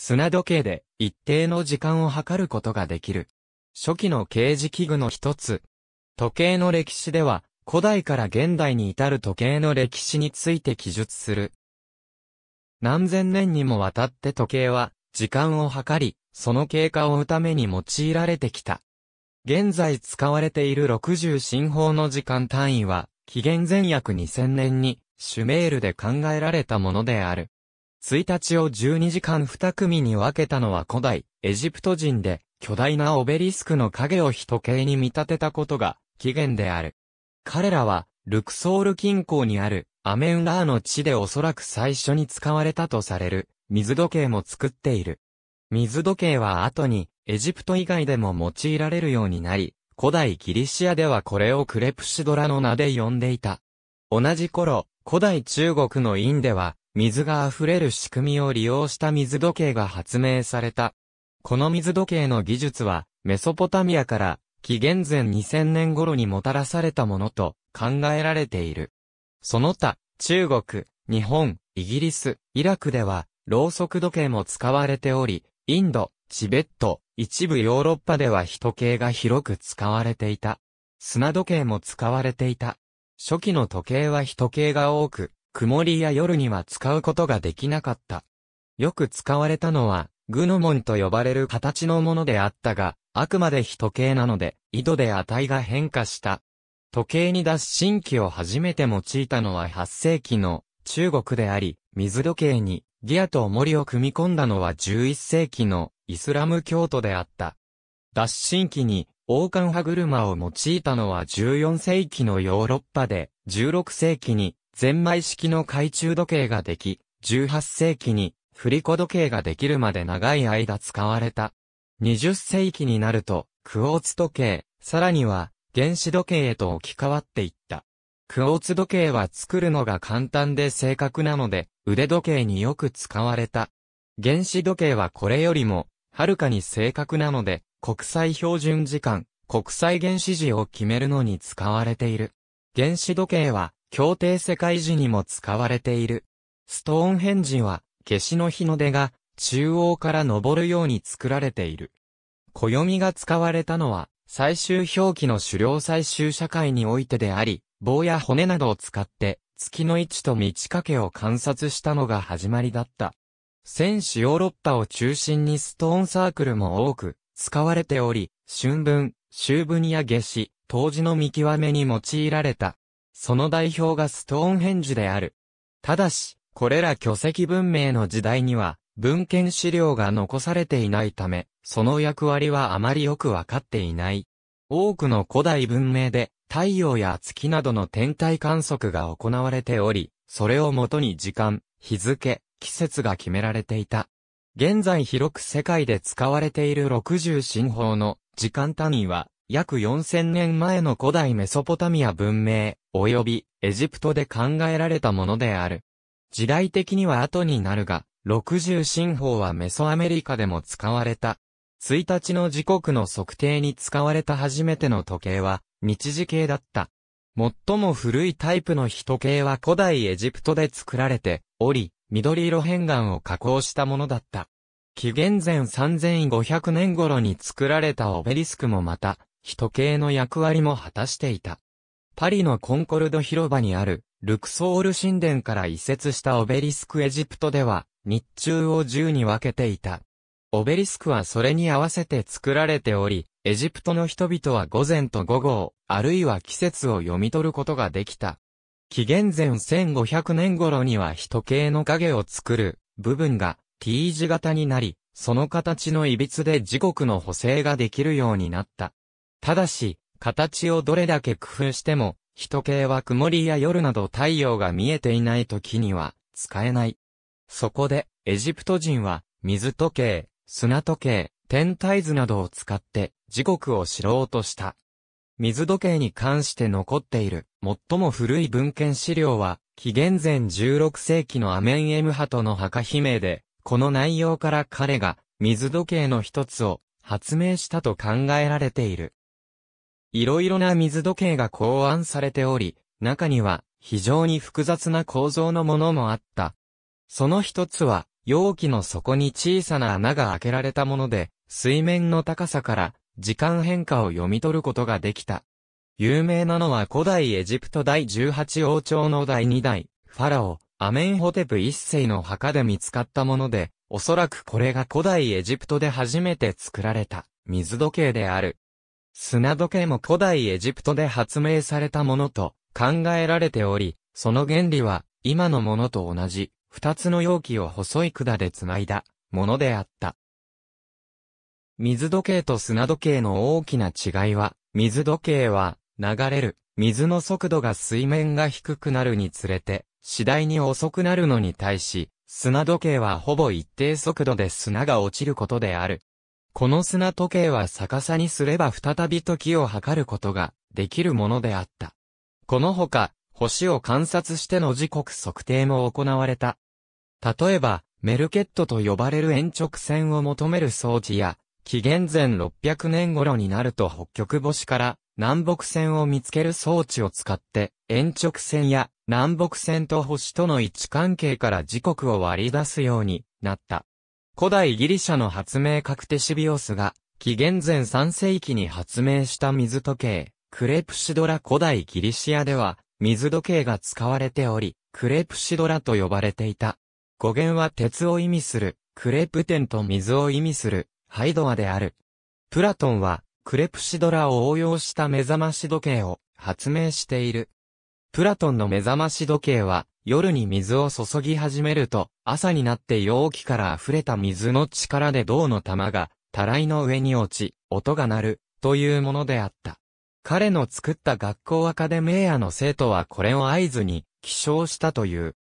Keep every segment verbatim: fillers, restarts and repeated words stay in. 砂時計で一定の時間を計ることができる。初期の計時器具の一つ。時計の歴史では、古代から現代に至る時計の歴史について記述する。何千年にもわたって時計は、時間を計り、その経過を追うために用いられてきた。現在使われているろくじゅう進法の時間単位は、紀元前約にせんねんに、シュメールで考えられたものである。いちにちをじゅうにじかんに組に分けたのは古代、エジプト人で、巨大なオベリスクの影を時計に見立てたことが、起源である。彼らは、ルクソール近郊にある、アメンラーの地でおそらく最初に使われたとされる、水時計も作っている。水時計は後に、エジプト以外でも用いられるようになり、古代ギリシアではこれをクレプシドラの名で呼んでいた。同じ頃、古代中国の殷では、水が溢れる仕組みを利用した水時計が発明された。この水時計の技術は、メソポタミアから、紀元前にせんねん頃にもたらされたものと考えられている。その他、中国、日本、イギリス、イラクでは、ろうそく時計も使われており、インド、チベット、一部ヨーロッパでは日時計が広く使われていた。砂時計も使われていた。初期の時計は日時計が多く、曇りや夜には使うことができなかった。よく使われたのは、グノモンと呼ばれる形のものであったが、あくまで日時計なので、緯度で値が変化した。時計に脱針器を初めて用いたのははっせいきの中国であり、水時計にギアと重りを組み込んだのはじゅういっせいきのイスラム教徒であった。脱針器に王冠歯車を用いたのはじゅうよんせいきのヨーロッパで、じゅうろくせいきにゼンマイ式の懐中時計ができ、じゅうはっせいきに振り子時計ができるまで長い間使われた。にじゅっせいきになると、クォーツ時計、さらには、原子時計へと置き換わっていった。クォーツ時計は作るのが簡単で正確なので、腕時計によく使われた。原子時計はこれよりも、はるかに正確なので、国際標準時間、国際原子時を決めるのに使われている。原子時計は、協定世界時にも使われている。ストーンヘンジは、夏至の日の出が中央から昇るように作られている。暦が使われたのは最終表記の狩猟採集社会においてであり、棒や骨などを使って月の位置と満ち欠けを観察したのが始まりだった。戦士ヨーロッパを中心にストーンサークルも多く使われており、春分、秋分や夏至、冬至の見極めに用いられた。その代表がストーンヘンジである。ただし、これら巨石文明の時代には文献資料が残されていないため、その役割はあまりよくわかっていない。多くの古代文明で太陽や月などの天体観測が行われており、それをもとに時間、日付、季節が決められていた。現在広く世界で使われているろくじゅう進法の時間単位は、約よんせんねんまえの古代メソポタミア文明、及びエジプトで考えられたものである。時代的には後になるが、ろくじゅう進法はメソアメリカでも使われた。いちにちの時刻の測定に使われた初めての時計は、日時計だった。最も古いタイプの日時計は古代エジプトで作られており、緑色片岩を加工したものだった。紀元前さんぜんごひゃくねん頃に作られたオベリスクもまた、日時計の役割も果たしていた。パリのコンコルド広場にある、ルクソール神殿から移設したオベリスクエジプトでは、日中を十に分けていた。オベリスクはそれに合わせて作られており、エジプトの人々は午前と午後を、あるいは季節を読み取ることができた。紀元前せんごひゃくねん頃には日時計の影を作る部分が T 字型になり、その形の歪で時刻の補正ができるようになった。ただし、形をどれだけ工夫しても、日時計は曇りや夜など太陽が見えていない時には使えない。そこでエジプト人は水時計、砂時計、天体図などを使って時刻を知ろうとした。水時計に関して残っている最も古い文献資料は紀元前じゅうろくせいきのアメンエムハトの墓碑銘で、この内容から彼が水時計の一つを発明したと考えられている。いろいろな水時計が考案されており、中には非常に複雑な構造のものもあった。その一つは容器の底に小さな穴が開けられたもので、水面の高さから時間変化を読み取ることができた。有名なのは古代エジプトだいじゅうはち王朝のだいに代、ファラオ、アメンホテプいっせいの墓で見つかったもので、おそらくこれが古代エジプトで初めて作られた水時計である。砂時計も古代エジプトで発明されたものと考えられており、その原理は今のものと同じ二つの容器を細い管で繋いだものであった。水時計と砂時計の大きな違いは、水時計は流れる水の速度が水面が低くなるにつれて次第に遅くなるのに対し、砂時計はほぼ一定速度で砂が落ちることである。この砂時計は逆さにすれば再び時を測ることができるものであった。このほか、星を観察しての時刻測定も行われた。例えば、メルケットと呼ばれる鉛直線を求める装置や、紀元前ろっぴゃくねん頃になると北極星から南北線を見つける装置を使って、鉛直線や南北線と星との位置関係から時刻を割り出すようになった。古代ギリシャの発明家クテシビオスが、紀元前さんせいきに発明した水時計、クレプシドラ。古代ギリシアでは、水時計が使われており、クレプシドラと呼ばれていた。語源は鉄を意味する、クレプテンと水を意味する、ハイドアである。プラトンは、クレプシドラを応用した目覚まし時計を発明している。プラトンの目覚まし時計は、夜に水を注ぎ始めると、朝になって容器から溢れた水の力で銅の玉が、たらいの上に落ち、音が鳴る、というものであった。彼の作った学校アカデミアの生徒はこれを合図に、起床したという。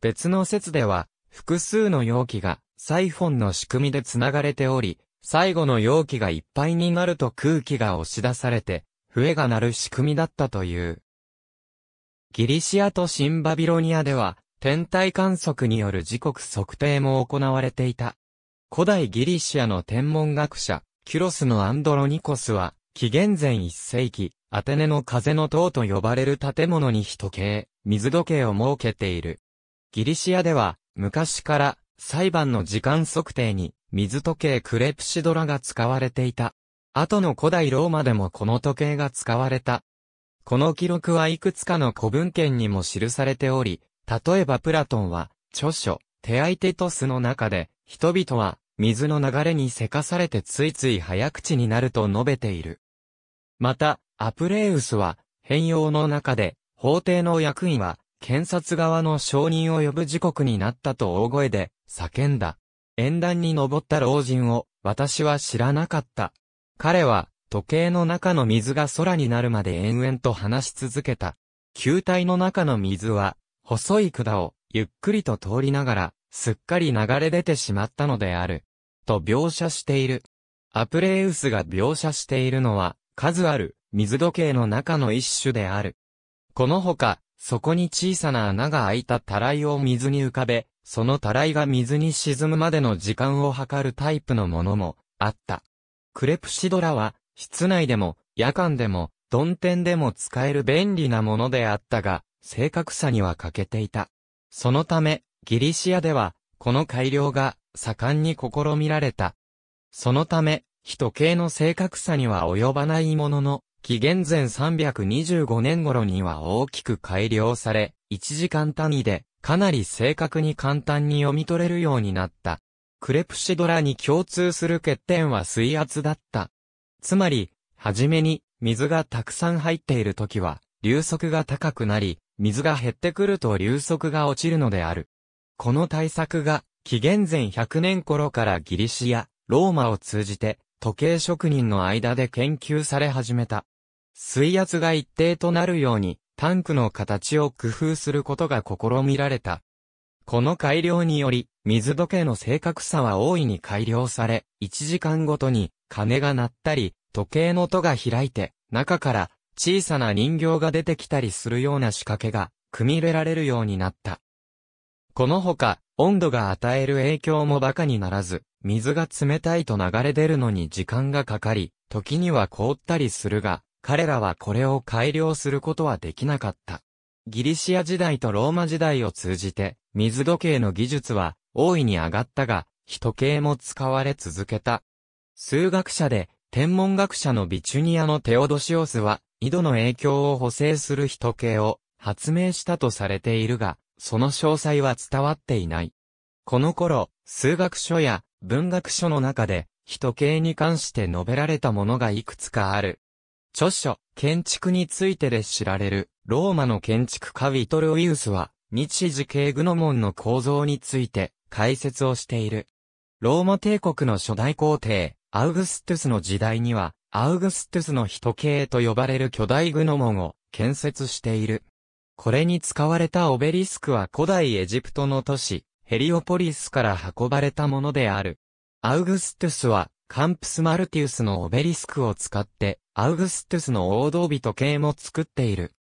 別の説では、複数の容器が、サイフォンの仕組みで繋がれており、最後の容器がいっぱいになると空気が押し出されて、笛が鳴る仕組みだったという。ギリシアと新バビロニアでは、天体観測による時刻測定も行われていた。古代ギリシアの天文学者、キュロスのアンドロニコスは、紀元前いっせいき、アテネの風の塔と呼ばれる建物に一計、水時計を設けている。ギリシアでは、昔から、裁判の時間測定に、水時計クレプシドラが使われていた。後の古代ローマでもこの時計が使われた。この記録はいくつかの古文献にも記されており、例えばプラトンは、著書、テアイテトスの中で、人々は、水の流れにせかされてついつい早口になると述べている。また、アプレウスは、変容の中で、法廷の役員は、検察側の証人を呼ぶ時刻になったと大声で、叫んだ。演壇に登った老人を、私は知らなかった。彼は、時計の中の水が空になるまで延々と話し続けた。球体の中の水は、細い管を、ゆっくりと通りながら、すっかり流れ出てしまったのである。と描写している。アプレウスが描写しているのは、数ある、水時計の中の一種である。このほか、そこに小さな穴が開いたたらいを水に浮かべ、そのたらいが水に沈むまでの時間を測るタイプのものも、あった。クレプシドラは、室内でも、夜間でも、曇天でも使える便利なものであったが、正確さには欠けていた。そのため、ギリシアでは、この改良が、盛んに試みられた。そのため、時計の正確さには及ばないものの、紀元前さんびゃくにじゅうごねん頃には大きく改良され、いちじかん単位で、かなり正確に簡単に読み取れるようになった。クレプシドラに共通する欠点は水圧だった。つまり、はじめに、水がたくさん入っているときは、流速が高くなり、水が減ってくると流速が落ちるのである。この対策が、紀元前ひゃくねん頃からギリシア、ローマを通じて、時計職人の間で研究され始めた。水圧が一定となるように、タンクの形を工夫することが試みられた。この改良により、水時計の正確さは大いに改良され、いちじかんごとに、鐘が鳴ったり、時計の戸が開いて、中から小さな人形が出てきたりするような仕掛けが、組み入れられるようになった。このほか、温度が与える影響も馬鹿にならず、水が冷たいと流れ出るのに時間がかかり、時には凍ったりするが、彼らはこれを改良することはできなかった。ギリシア時代とローマ時代を通じて、水時計の技術は、大いに上がったが、人形も使われ続けた。数学者で、天文学者のビチュニアのテオドシオスは、緯度の影響を補正する人形を発明したとされているが、その詳細は伝わっていない。この頃、数学書や文学書の中で、人形に関して述べられたものがいくつかある。著書、建築についてで知られる、ローマの建築家ヴィトルヴィウスは、日時計グノモンの構造について解説をしている。ローマ帝国の初代皇帝、アウグストゥスの時代には、アウグストゥスの人形と呼ばれる巨大グノモンを建設している。これに使われたオベリスクは古代エジプトの都市、ヘリオポリスから運ばれたものである。アウグストゥスは、カンプス・マルティウスのオベリスクを使って、アウグストゥスの大通人形も作っている。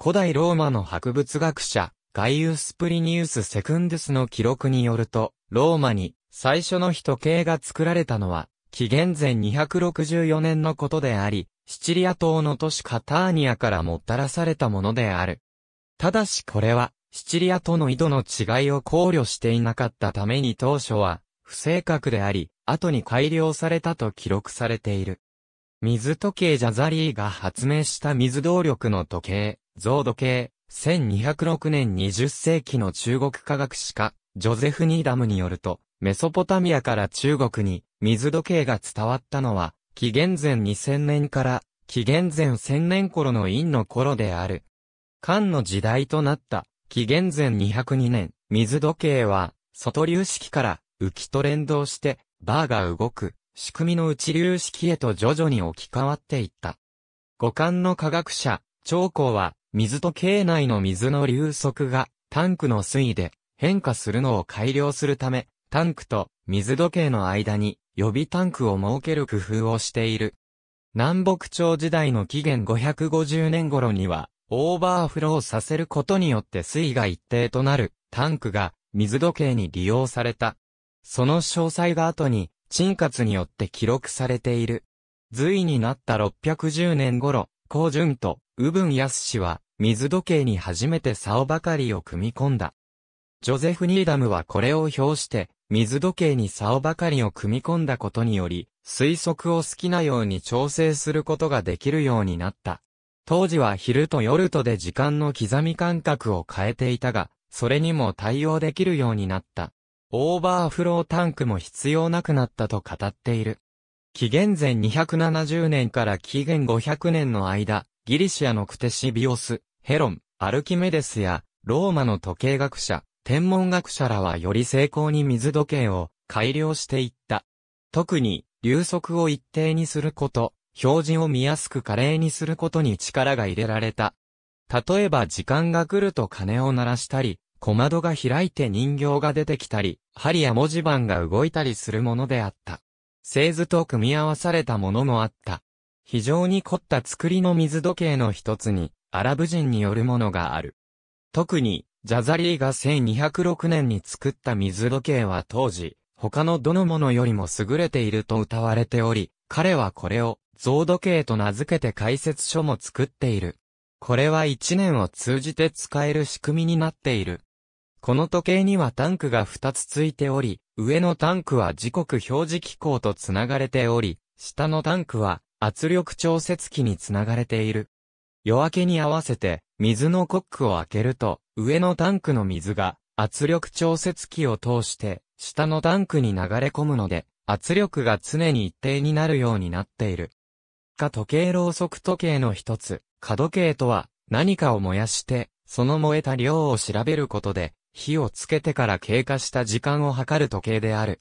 古代ローマの博物学者、ガイウス・プリニウス・セクンドゥスの記録によると、ローマに最初の人形が作られたのは、紀元前にひゃくろくじゅうよねんのことであり、シチリア島の都市カターニアからもたらされたものである。ただしこれは、シチリアとの緯度の違いを考慮していなかったために当初は、不正確であり、後に改良されたと記録されている。水時計ジャザリーが発明した水動力の時計、象時計、せんにひゃくろくねんにじゅっ世紀の中国科学史家、ジョゼフ・ニーダムによると、メソポタミアから中国に水時計が伝わったのは、紀元前にせんねんから紀元前せんねん頃の殷の頃である。漢の時代となった、紀元前にひゃくにねん、水時計は、外流式から、浮きと連動して、バーが動く、仕組みの内流式へと徐々に置き換わっていった。後漢の科学者、張衡は、水時計内の水の流速が、タンクの水位で変化するのを改良するため、タンクと水時計の間に予備タンクを設ける工夫をしている。南北朝時代の紀元ごひゃくごじゅうねん頃には、オーバーフローさせることによって水位が一定となる、タンクが水時計に利用された。その詳細が後に、沈活によって記録されている。隋になったろっぴゃくじゅうねん頃、高順と宇文泰は、水時計に初めて竿ばかりを組み込んだ。ジョゼフ・ニーダムはこれを表して、水時計に竿ばかりを組み込んだことにより、推測を好きなように調整することができるようになった。当時は昼と夜とで時間の刻み間隔を変えていたが、それにも対応できるようになった。オーバーフロータンクも必要なくなったと語っている。紀元前にひゃくななじゅうねんから紀元ごひゃくねんの間、ギリシアのクテシビオス、ヘロン、アルキメデスや、ローマの時計学者、天文学者らはより精巧に水時計を改良していった。特に、流速を一定にすること、表示を見やすく華麗にすることに力が入れられた。例えば時間が来ると鐘を鳴らしたり、小窓が開いて人形が出てきたり、針や文字盤が動いたりするものであった。製図と組み合わされたものもあった。非常に凝った作りの水時計の一つに、アラブ人によるものがある。特に、ジャザリーがせんにひゃくろくねんに作った水時計は当時、他のどのものよりも優れていると謳われており、彼はこれを、象時計と名付けて解説書も作っている。これはいちねんを通じて使える仕組みになっている。この時計にはタンクがふたつついており、上のタンクは時刻表示機構とつながれており、下のタンクは圧力調節器につながれている。夜明けに合わせて水のコックを開けると、上のタンクの水が圧力調節器を通して下のタンクに流れ込むので、圧力が常に一定になるようになっている。可時計ろうそく時計の一つ、可時計とは何かを燃やして、その燃えた量を調べることで、火をつけてから経過した時間を測る時計である。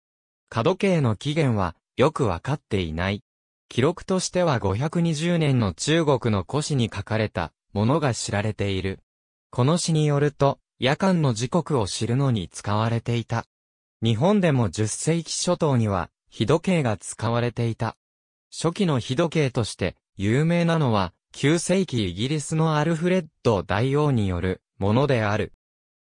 可時計の起源はよくわかっていない。記録としてはごひゃくにじゅうねんの中国の古史に書かれたものが知られている。この史によると夜間の時刻を知るのに使われていた。日本でもじゅっ世紀初頭には日時計が使われていた。初期の日時計として有名なのはきゅう世紀イギリスのアルフレッド大王によるものである。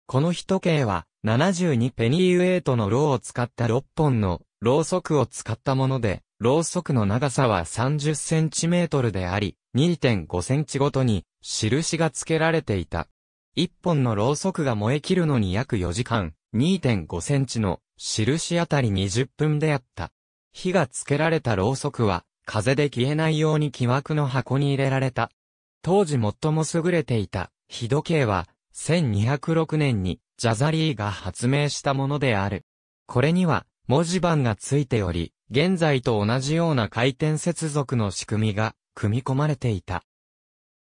この日時計はななじゅうにペニーウェイトのロウを使ったろっぽんのろうそくを使ったもので、ろうそくの長さはさんじゅっセンチメートルであり、にてんごセンチごとに印が付けられていた。いっぽんのろうそくが燃え切るのに約よじかん、にてんごセンチの印あたりにじゅっぷんであった。火がつけられたろうそくは、風で消えないように木枠の箱に入れられた。当時最も優れていた日時計は、せんにひゃくろくねんにジャザリーが発明したものである。これには文字盤がついており、現在と同じような回転接続の仕組みが組み込まれていた。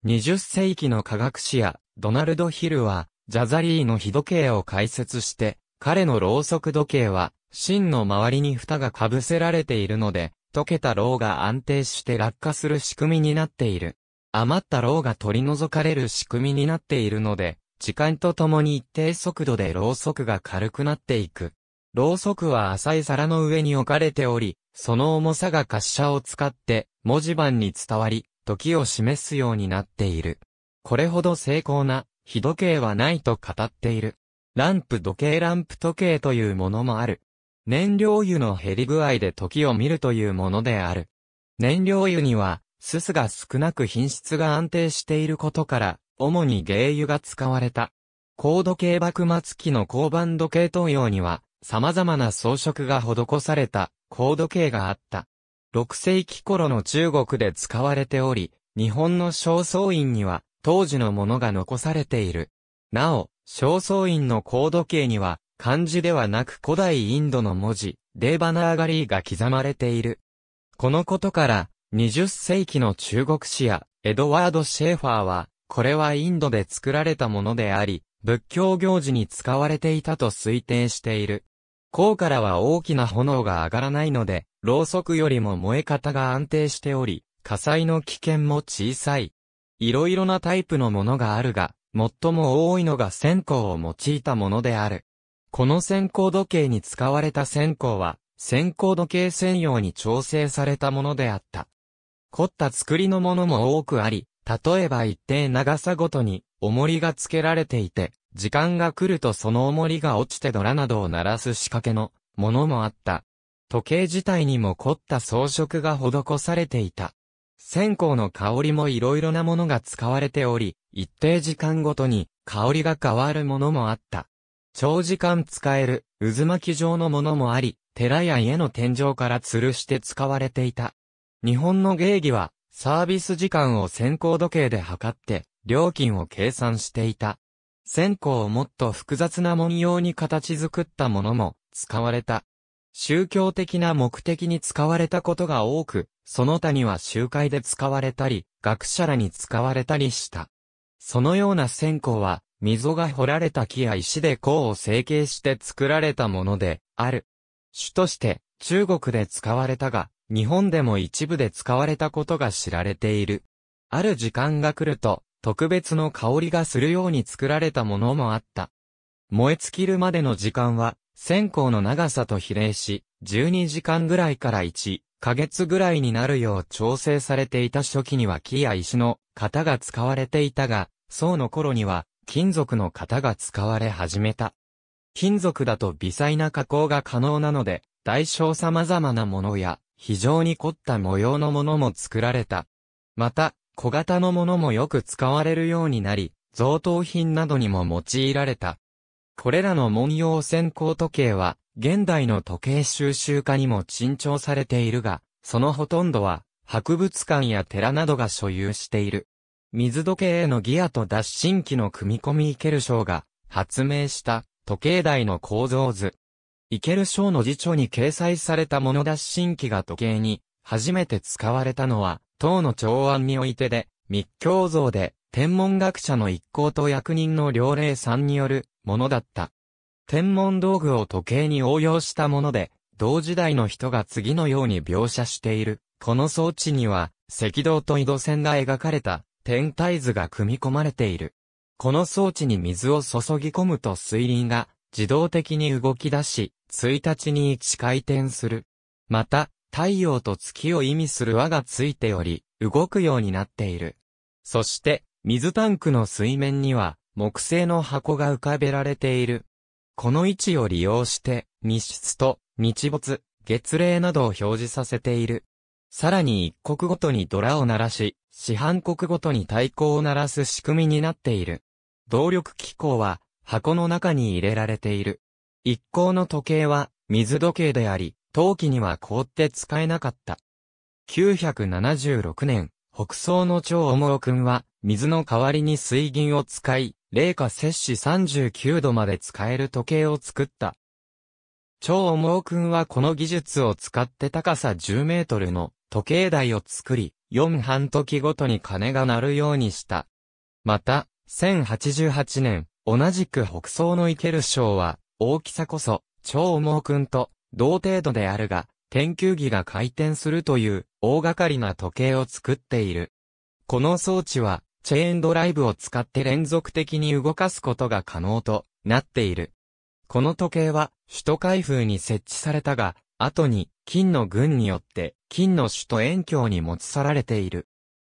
にじゅっせいきの科学史やドナルド・ヒルは、ジャザリーの日時計を解説して、彼のろうそく時計は、芯の周りに蓋がかぶせられているので、溶けたろうが安定して落下する仕組みになっている。余ったろうが取り除かれる仕組みになっているので、時間とともに一定速度でろうそくが軽くなっていく。ろうそくは浅い皿の上に置かれており、その重さが滑車を使って文字盤に伝わり、時を示すようになっている。これほど精巧な日時計はないと語っている。ランプ時計ランプ時計というものもある。燃料油の減り具合で時を見るというものである。燃料油には、すすが少なく品質が安定していることから、主に鯨油が使われた。高度計幕末期の鋼板時計等用には、様々な装飾が施された高度計があった。ろくせいき頃の中国で使われており、日本の正倉院には、当時のものが残されている。なお、正倉院の高度計には、漢字ではなく古代インドの文字、デーバナーガリーが刻まれている。このことから、にじゅっせいきの中国史やエドワード・シェーファーは、これはインドで作られたものであり、仏教行事に使われていたと推定している。甲からは大きな炎が上がらないので、ろうそくよりも燃え方が安定しており、火災の危険も小さい。いろいろなタイプのものがあるが、最も多いのが線香を用いたものである。この線香時計に使われた線香は、線香時計専用に調整されたものであった。凝った作りのものも多くあり、例えば一定長さごとに、重りが付けられていて、時間が来るとその重りが落ちてドラなどを鳴らす仕掛けのものもあった。時計自体にも凝った装飾が施されていた。線香の香りもいろいろなものが使われており、一定時間ごとに香りが変わるものもあった。長時間使える渦巻き状のものもあり、寺や家の天井から吊るして使われていた。日本の芸妓はサービス時間を線香時計で測って料金を計算していた。線香をもっと複雑な文様に形作ったものも使われた。宗教的な目的に使われたことが多く、その他には集会で使われたり、学者らに使われたりした。そのような線香は、溝が掘られた木や石で甲を成形して作られたものである。主として中国で使われたが、日本でも一部で使われたことが知られている。ある時間が来ると特別の香りがするように作られたものもあった。燃え尽きるまでの時間は線香の長さと比例し、じゅうにじかんぐらいからいっかげつぐらいになるよう調整されていた。初期には木や石の型が使われていたが、宋の頃には金属の型が使われ始めた。金属だと微細な加工が可能なので、大小様々なものや、非常に凝った模様のものも作られた。また、小型のものもよく使われるようになり、贈答品などにも用いられた。これらの文様線香時計は、現代の時計収集家にも珍重されているが、そのほとんどは、博物館や寺などが所有している。水時計へのギアと脱進機の組み込みイケルショーが発明した時計台の構造図。イケルショーの辞書に掲載されたもの。脱進機が時計に初めて使われたのは唐の長安においてで、密教像で天文学者の一行と役人の良礼さんによるものだった。天文道具を時計に応用したもので、同時代の人が次のように描写している。この装置には赤道と緯度線が描かれた天体図が組み込まれている。この装置に水を注ぎ込むと水輪が自動的に動き出し、いちにちにいっかい転する。また、太陽と月を意味する輪がついており、動くようになっている。そして、水タンクの水面には木製の箱が浮かべられている。この位置を利用して、日出と日没、月齢などを表示させている。さらに一刻ごとにドラを鳴らし、四半刻ごとに太鼓を鳴らす仕組みになっている。動力機構は箱の中に入れられている。一向の時計は水時計であり、陶器には凍って使えなかった。きゅうひゃくななじゅうろくねん、北宋の張主郎君は、水の代わりに水銀を使い、零下摂氏さんじゅうきゅうどまで使える時計を作った。張主郎君はこの技術を使って高さじゅうメートルの時計台を作り、よんはんときごとに鐘が鳴るようにした。また、せんはちじゅうはちねん、同じく北宋の池流省は、大きさこそ、張主郎君と同程度であるが、天球儀が回転するという大掛かりな時計を作っている。この装置は、チェーンドライブを使って連続的に動かすことが可能となっている。この時計は、首都開封に設置されたが、後に、金の軍によって、金の首都延京に持ち去られている。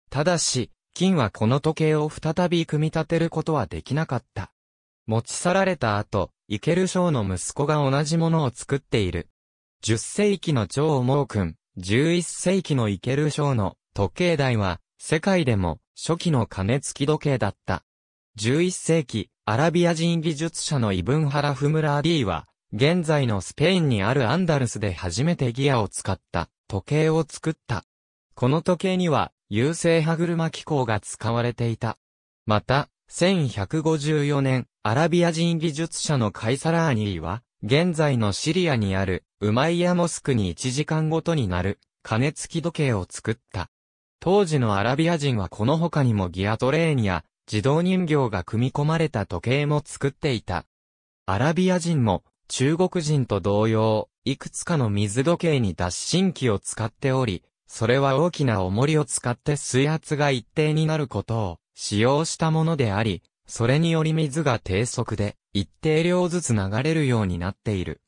ただし、金はこの時計を再び組み立てることはできなかった。持ち去られた後、池流省の息子が同じものを作っている。じゅっせいきの張主郎君、じゅういっせいきの池流省の時計台は、世界でも初期の鐘付き時計だった。じゅういっせいき、アラビア人技術者のイブン・ハラフ・ムラーディは、現在のスペインにあるアンダルスで初めてギアを使った時計を作った。この時計には、優性歯車機構が使われていた。また、せんひゃくごじゅうよねん、アラビア人技術者のカイサラーニーは、現在のシリアにあるウマイヤモスクにいちじかんごとになる鐘付き時計を作った。当時のアラビア人はこの他にもギアトレーンや自動人形が組み込まれた時計も作っていた。アラビア人も中国人と同様、いくつかの水時計に脱進機を使っており、それは大きな重りを使って水圧が一定になることを使用したものであり、それにより水が低速で一定量ずつ流れるようになっている。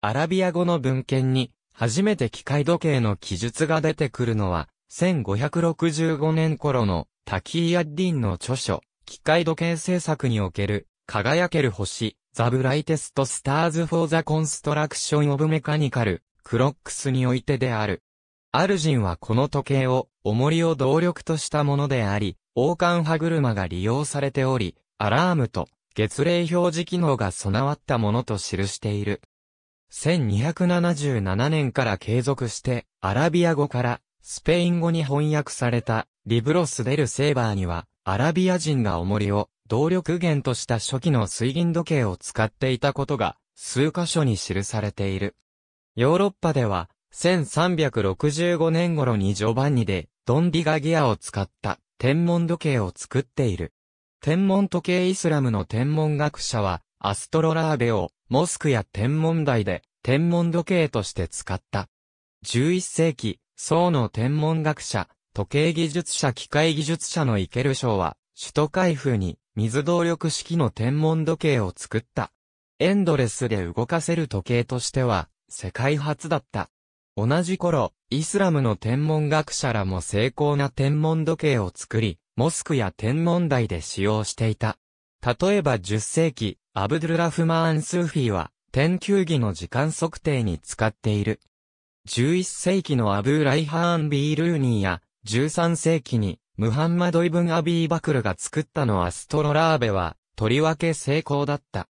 アラビア語の文献に初めて機械時計の記述が出てくるのはせんごひゃくろくじゅうごねん頃のタキー・アッディンの著書機械時計制作における輝ける星 The Brightest Stars for the Construction of Mechanical Clocks においてである。アルジンはこの時計を重りを動力としたものであり、王冠歯車が利用されており、アラームと月齢表示機能が備わったものと記している。せんにひゃくななじゅうななねんから継続して、アラビア語からスペイン語に翻訳されたリブロス・デル・セーバーには、アラビア人が重りを動力源とした初期の水銀時計を使っていたことが数箇所に記されている。ヨーロッパでは、せんさんびゃくろくじゅうごねん頃にジョバンニ・デ・ドンディがギアを使った天文時計を作っている。天文時計イスラムの天文学者は、アストロラーベを、モスクや天文台で、天文時計として使った。じゅういっせいき、宋の天文学者、時計技術者機械技術者の池流省は、首都開封に、水動力式の天文時計を作った。エンドレスで動かせる時計としては、世界初だった。同じ頃、イスラムの天文学者らも精巧な天文時計を作り、モスクや天文台で使用していた。例えばじゅっせいき、アブドゥルラフマーン・スーフィーは、天球儀の時間測定に使っている。じゅういっせいきのアブー・ライハーン・ビールーニーや、じゅうさんせいきに、ムハンマド・イブン・アビー・バクルが作ったのアストロラーベは、とりわけ精巧だった。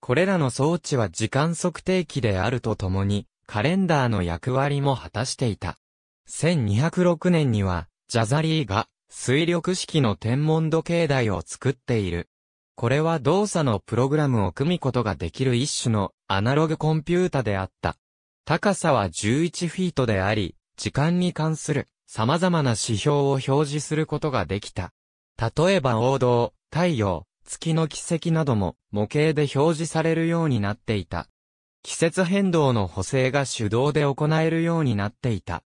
これらの装置は時間測定器であるとともに、カレンダーの役割も果たしていた。せんにひゃくろくねんには、ジャザリーが水力式の天文時計台を作っている。これは動作のプログラムを組むことができる一種のアナログコンピュータであった。高さはじゅういちフィートであり、時間に関する様々な指標を表示することができた。例えば王道、太陽、月の軌跡なども模型で表示されるようになっていた。季節変動の補正が手動で行えるようになっていた。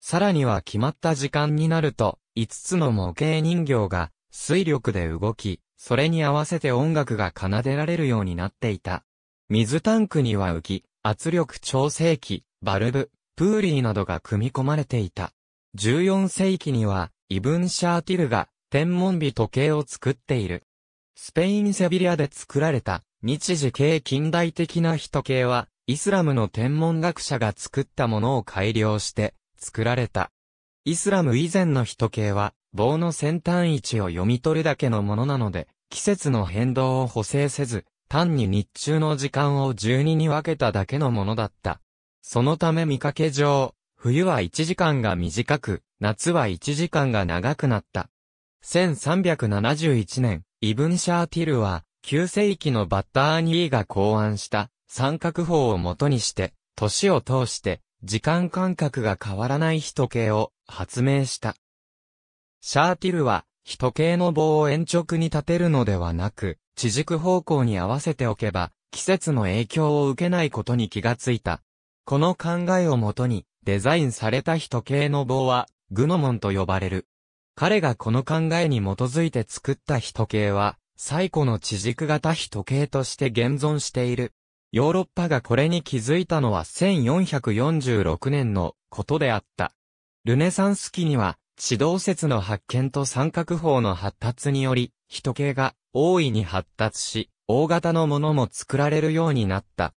さらには決まった時間になると、いつつの模型人形が水力で動き、それに合わせて音楽が奏でられるようになっていた。水タンクには浮き、圧力調整器、バルブ、プーリーなどが組み込まれていた。じゅうよんせいきには、イブン・シャーティルが天文日時計を作っている。スペイン・セビリアで作られた。日時計近代的な日時計は、イスラムの天文学者が作ったものを改良して作られた。イスラム以前の日時計は、棒の先端位置を読み取るだけのものなので、季節の変動を補正せず、単に日中の時間を十二に分けただけのものだった。そのため見かけ上、冬はいちじかんが短く、夏はいちじかんが長くなった。せんさんびゃくななじゅういちねん、イブン・シャーティルは、きゅうせいきのバッターニーが考案した三角法をもとにして、年を通して、時間間隔が変わらない日時計を発明した。シャーティルは、日時計の棒を延直に立てるのではなく、地軸方向に合わせておけば、季節の影響を受けないことに気がついた。この考えをもとに、デザインされた日時計の棒は、グノモンと呼ばれる。彼がこの考えに基づいて作った日時計は、最古の地軸型日時計として現存している。ヨーロッパがこれに気づいたのはせんよんひゃくよんじゅうろくねんのことであった。ルネサンス期には、地動説の発見と三角法の発達により、日時計が大いに発達し、大型のものも作られるようになった。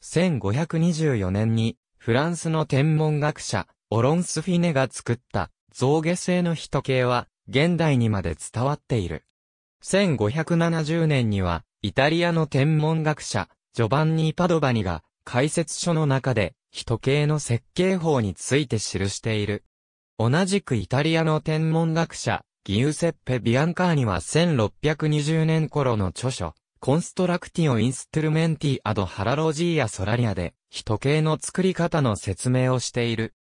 せんごひゃくにじゅうよねんに、フランスの天文学者、オロンスフィネが作った、象牙製の日時計は、現代にまで伝わっている。せんごひゃくななじゅうねんには、イタリアの天文学者、ジョバンニ・パドバニが、解説書の中で、日時計の設計法について記している。同じくイタリアの天文学者、ギウセッペ・ビアンカーニはせんろっぴゃくにじゅうねん頃の著書、コンストラクティオ・インストゥルメンティ・アド・ハラロジーア・ソラリアで、日時計の作り方の説明をしている。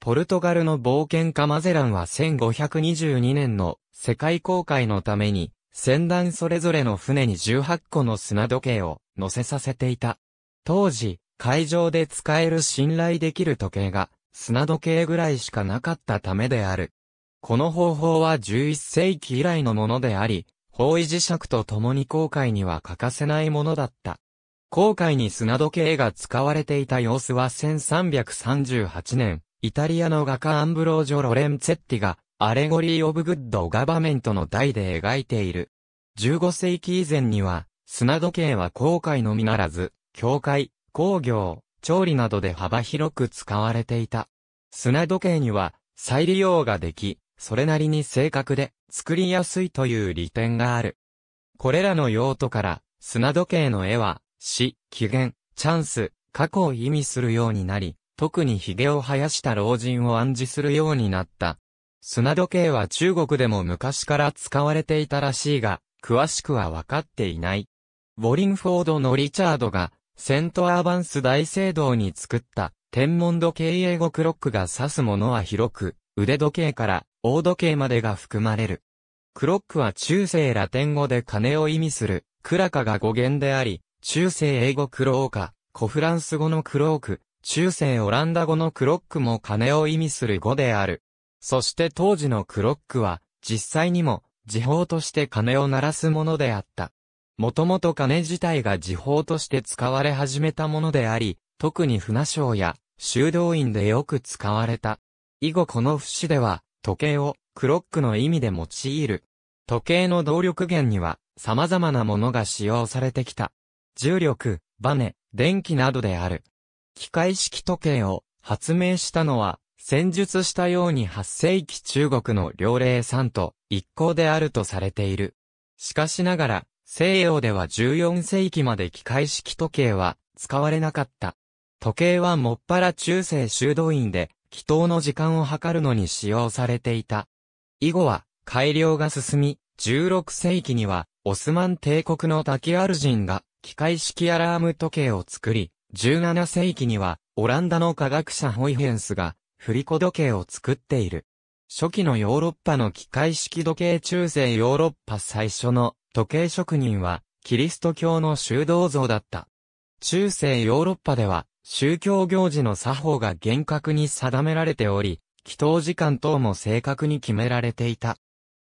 ポルトガルの冒険家マゼランはせんごひゃくにじゅうにねんの世界航海のために、せんだんそれぞれの船にじゅうはっこの砂時計を乗せさせていた。当時、海上で使える信頼できる時計が、砂時計ぐらいしかなかったためである。この方法はじゅういっせいき以来のものであり、方位磁石と共に航海には欠かせないものだった。航海に砂時計が使われていた様子はせんさんびゃくさんじゅうはちねん、イタリアの画家アンブロージョ・ロレンツェッティが、アレゴリー・オブ・グッド・ガバメントの題で描いている。じゅうごせいき以前には、砂時計は航海のみならず、教会、工業、調理などで幅広く使われていた。砂時計には再利用ができ、それなりに正確で作りやすいという利点がある。これらの用途から砂時計の絵は死、起源、チャンス、過去を意味するようになり、特に髭を生やした老人を暗示するようになった。砂時計は中国でも昔から使われていたらしいが、詳しくは分かっていない。ウォリンフォードのリチャードがセントアーバンス大聖堂に作った天文時計英語クロックが指すものは広く、腕時計から大時計までが含まれる。クロックは中世ラテン語で鐘を意味するクラカが語源であり、中世英語クローカ、古フランス語のクローク、中世オランダ語のクロックも鐘を意味する語である。そして当時のクロックは実際にも時報として鐘を鳴らすものであった。もともと鐘自体が時報として使われ始めたものであり、特に船商や修道院でよく使われた。以後この節では、時計をクロックの意味で用いる。時計の動力源には様々なものが使用されてきた。重力、バネ、電気などである。機械式時計を発明したのは、先述したようにはっせいき中国の遼寧さんと一行であるとされている。しかしながら、西洋ではじゅうよんせいきまで機械式時計は使われなかった。時計はもっぱら中世修道院で祈祷の時間を計るのに使用されていた。以後は改良が進み、じゅうろくせいきにはオスマン帝国のタキアル人が機械式アラーム時計を作り、じゅうななせいきにはオランダの科学者ホイヘンスが振り子時計を作っている。初期のヨーロッパの機械式時計中世ヨーロッパ最初の時計職人は、キリスト教の修道僧だった。中世ヨーロッパでは、宗教行事の作法が厳格に定められており、祈祷時間等も正確に決められていた。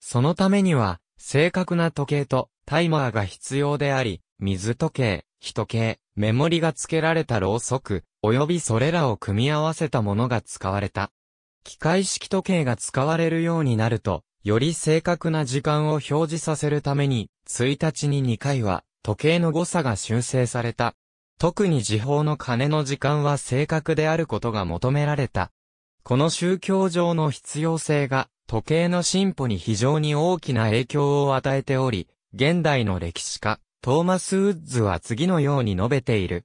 そのためには、正確な時計とタイマーが必要であり、水時計、日時計、目盛りが付けられたろうそく、およびそれらを組み合わせたものが使われた。機械式時計が使われるようになると、より正確な時間を表示させるために、いちにちににかいは時計の誤差が修正された。特に時報の鐘の時間は正確であることが求められた。この宗教上の必要性が時計の進歩に非常に大きな影響を与えており、現代の歴史家、トーマス・ウッズは次のように述べている。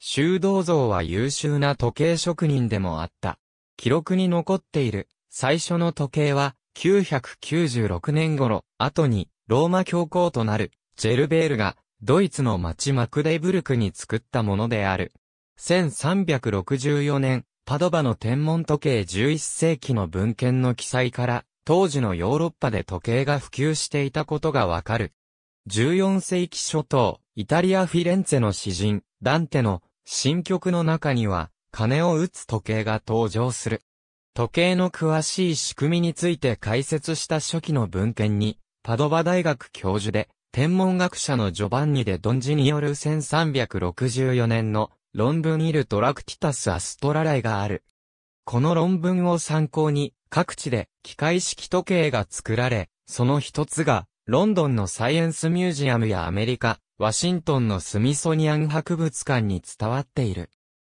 修道像は優秀な時計職人でもあった。記録に残っている最初の時計はきゅうひゃくきゅうじゅうろくねん頃、後にローマ教皇となるジェルベールがドイツの町マクデブルクに作ったものである。せんさんびゃくろくじゅうよねん、パドバの天文時計じゅういっせいきの文献の記載から、当時のヨーロッパで時計が普及していたことがわかる。じゅうよんせいき初頭、イタリア・フィレンツェの詩人、ダンテの神曲の中には、鐘を打つ時計が登場する。時計の詳しい仕組みについて解説した初期の文献に、パドバ大学教授で、天文学者のジョバンニ・デ・ドンジによるせんさんびゃくろくじゅうよねんの論文イル・トラクティタス・アストラライがある。この論文を参考に、各地で機械式時計が作られ、その一つが、ロンドンのサイエンスミュージアムやアメリカ、ワシントンのスミソニアン博物館に伝わっている。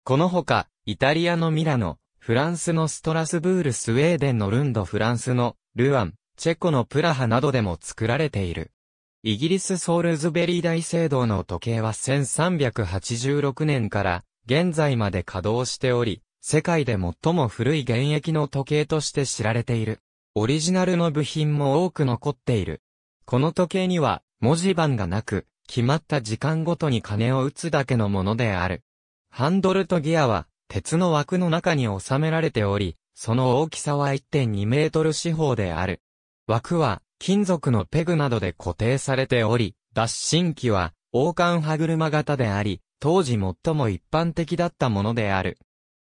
このほか、イタリアのミラノ、フランスのストラスブール、スウェーデンのルンド、フランスのルアン、チェコのプラハなどでも作られている。イギリスソールズベリー大聖堂の時計はせんさんびゃくはちじゅうろくねんから現在まで稼働しており、世界で最も古い現役の時計として知られている。オリジナルの部品も多く残っている。この時計には文字盤がなく、決まった時間ごとに鐘を打つだけのものである。ハンドルとギアは鉄の枠の中に収められており、その大きさは いってんにメートル四方である。枠は金属のペグなどで固定されており、脱進機は王冠歯車型であり、当時最も一般的だったものである。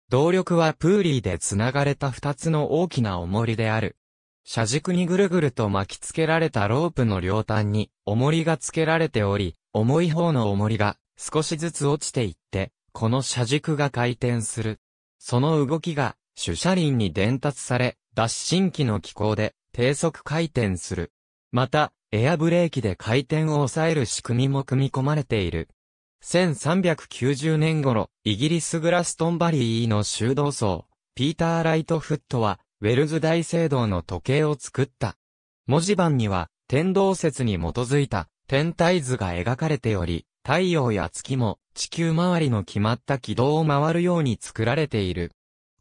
動力はプーリーで繋がれたふたつの大きな重りである。車軸にぐるぐると巻き付けられたロープの両端に重りが付けられており、重い方の重りが少しずつ落ちていって、この車軸が回転する。その動きが主車輪に伝達され、脱進機の機構で低速回転する。また、エアブレーキで回転を抑える仕組みも組み込まれている。せんさんびゃくきゅうじゅうねん頃、イギリスグラストンバリーの修道僧、ピーター・ライトフットは、ウェルズ大聖堂の時計を作った。文字盤には、天動説に基づいた天体図が描かれており、太陽や月も地球周りの決まった軌道を回るように作られている。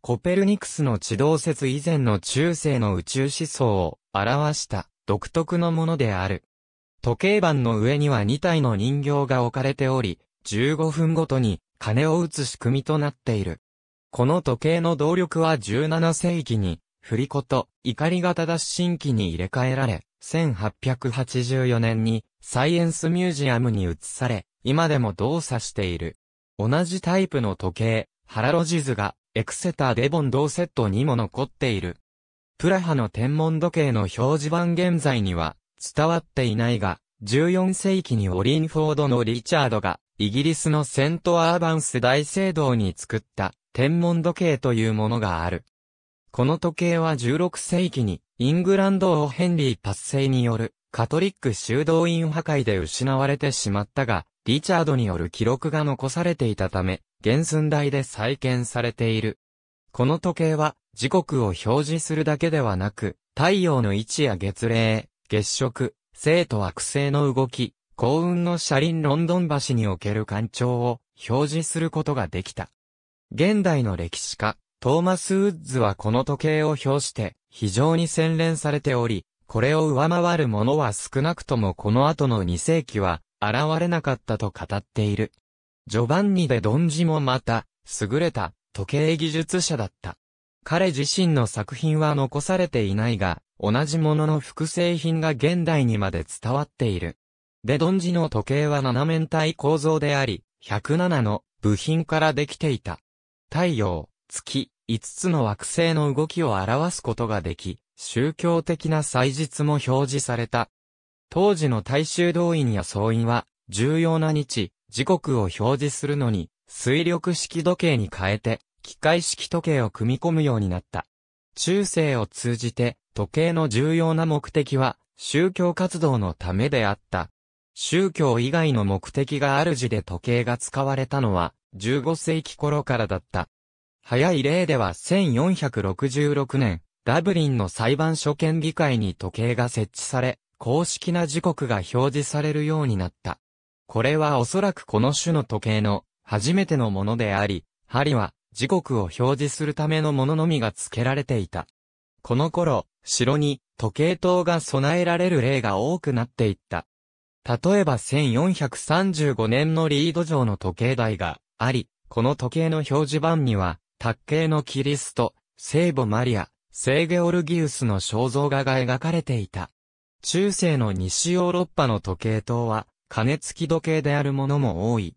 コペルニクスの地動説以前の中世の宇宙思想を表した独特のものである。時計盤の上にはにたいの人形が置かれており、じゅうごふんごとに鐘を打つ仕組みとなっている。この時計の動力はじゅうななせいきに、振り子と怒り型脱進機に入れ替えられ、せんはっぴゃくはちじゅうよねんにサイエンスミュージアムに移され、今でも動作している。同じタイプの時計、ハラロジズがエクセター・デボン同セットにも残っている。プラハの天文時計の表示板現在には伝わっていないが、じゅうよんせいきにオリンフォードのリチャードがイギリスのセント・アーバンス大聖堂に作った天文時計というものがある。この時計はじゅうろくせいきにイングランド王ヘンリー・パッセイによるカトリック修道院破壊で失われてしまったが、リチャードによる記録が残されていたため、原寸大で再建されている。この時計は時刻を表示するだけではなく、太陽の位置や月齢、月食、星と惑星の動き、幸運の車輪ロンドン橋における干潮を表示することができた。現代の歴史家、トーマス・ウッズはこの時計を評して非常に洗練されており、これを上回るものは少なくともこの後のにせいきは現れなかったと語っている。ジョバンニ・デ・ドンジもまた優れた時計技術者だった。彼自身の作品は残されていないが、同じものの複製品が現代にまで伝わっている。デ・ドンジの時計はなな面体構造であり、ひゃくななの部品からできていた。太陽、月、いつつの惑星の動きを表すことができ、宗教的な祭日も表示された。当時の大修道院や僧院は、重要な日、時刻を表示するのに、水力式時計に変えて、機械式時計を組み込むようになった。中世を通じて、時計の重要な目的は、宗教活動のためであった。宗教以外の目的が主で時計が使われたのは、じゅうごせいき頃からだった。早い例ではせんよんひゃくろくじゅうろくねん、ダブリンの裁判所県議会に時計が設置され、公式な時刻が表示されるようになった。これはおそらくこの種の時計の初めてのものであり、針は時刻を表示するためのもののみが付けられていた。この頃、城に時計塔が備えられる例が多くなっていった。例えばせんよんひゃくさんじゅうごねんのリード城の時計台があり、この時計の表示板には、卓啓のキリスト、聖母マリア、聖ゲオルギウスの肖像画が描かれていた。中世の西ヨーロッパの時計塔は、鐘付き時計であるものも多い。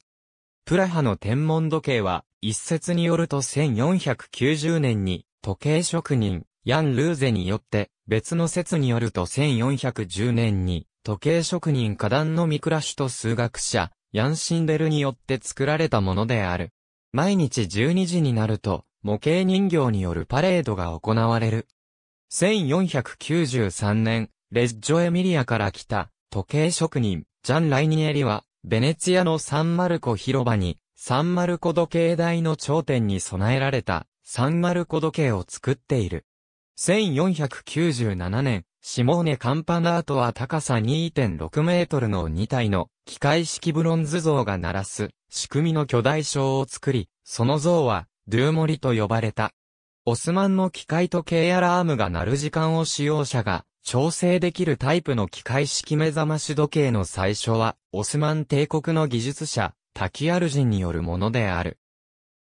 プラハの天文時計は、一説によるとせんよんひゃくきゅうじゅうねんに、時計職人、ヤン・ルーゼによって、別の説によるとせんよんひゃくじゅうねんに、時計職人カダンのミクラシュと数学者、ヤン・シンデルによって作られたものである。毎日じゅうにじになると、模型人形によるパレードが行われる。せんよんひゃくきゅうじゅうさんねん、レッジョ・エミリアから来た、時計職人、ジャン・ライニエリは、ベネツィアのサンマルコ広場に、サンマルコ時計台の頂点に備えられた、サンマルコ時計を作っている。せんよんひゃくきゅうじゅうななねん、シモーネ・カンパナートは高さ にてんろくメートルのにたいの、機械式ブロンズ像が鳴らす、仕組みの巨大章を作り、その像は、ドゥーモリと呼ばれた。オスマンの機械時計アラームが鳴る時間を使用者が、調整できるタイプの機械式目覚まし時計の最初は、オスマン帝国の技術者、タキアル人によるものである。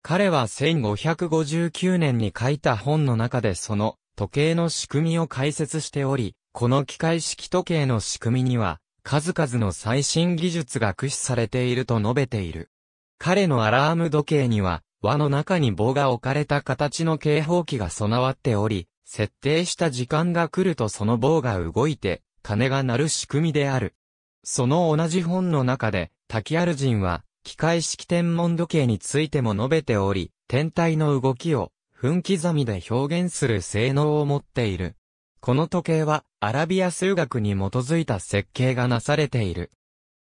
彼はせんごひゃくごじゅうきゅうねんに書いた本の中でその時計の仕組みを解説しており、この機械式時計の仕組みには、数々の最新技術が駆使されていると述べている。彼のアラーム時計には、輪の中に棒が置かれた形の警報器が備わっており、設定した時間が来るとその棒が動いて、鐘が鳴る仕組みである。その同じ本の中で、タキアル人は、機械式天文時計についても述べており、天体の動きを、分刻みで表現する性能を持っている。この時計は、アラビア数学に基づいた設計がなされている。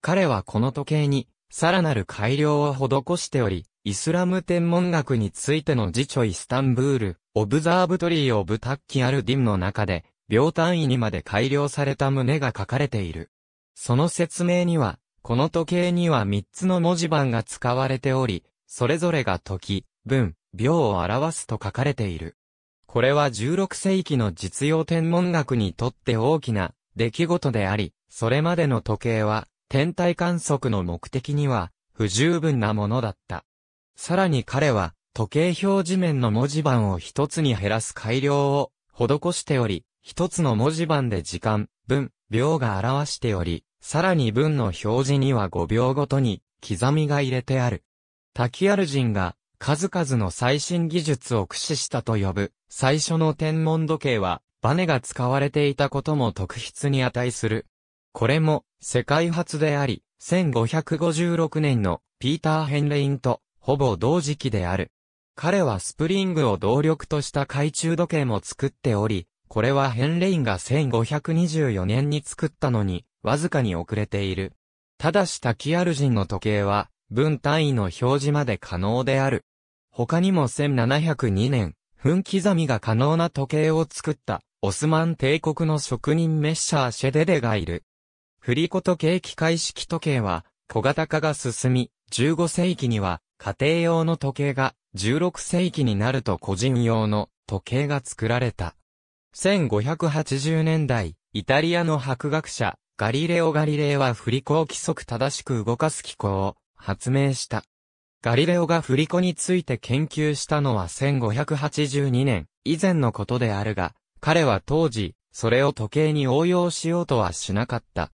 彼はこの時計に、さらなる改良を施しており、イスラム天文学についてのジチョイスタンブール、オブザーブトリー・オブ・タッキ・アルディンの中で、秒単位にまで改良された旨が書かれている。その説明には、この時計にはみっつの文字盤が使われており、それぞれが時、分、秒を表すと書かれている。これはじゅうろくせいきの実用天文学にとって大きな出来事であり、それまでの時計は、天体観測の目的には、不十分なものだった。さらに彼は、時計表示面の文字盤を一つに減らす改良を施しており、一つの文字盤で時間、分、秒が表しており、さらに分の表示にはごびょうごとに刻みが入れてある。タキアル人が数々の最新技術を駆使したと呼ぶ最初の天文時計は、バネが使われていたことも特筆に値する。これも世界初であり、せんごひゃくごじゅうろくねんのピーター・ヘンレインと、ほぼ同時期である。彼はスプリングを動力とした懐中時計も作っており、これはヘンレインがせんごひゃくにじゅうよねんに作ったのに、わずかに遅れている。ただしタキアル人の時計は、分単位の表示まで可能である。他にもせんななひゃくにねん、分刻みが可能な時計を作った、オスマン帝国の職人メッシャー・シェデデがいる。振り子時計機械式時計は、小型化が進み、じゅうごせいきには、家庭用の時計がじゅうろくせいきになると個人用の時計が作られた。せんごひゃくはちじゅうねんだい、イタリアの博学者、ガリレオ・ガリレイは振り子を規則正しく動かす機構を発明した。ガリレオが振り子について研究したのはせんごひゃくはちじゅうにねん以前のことであるが、彼は当時、それを時計に応用しようとはしなかった。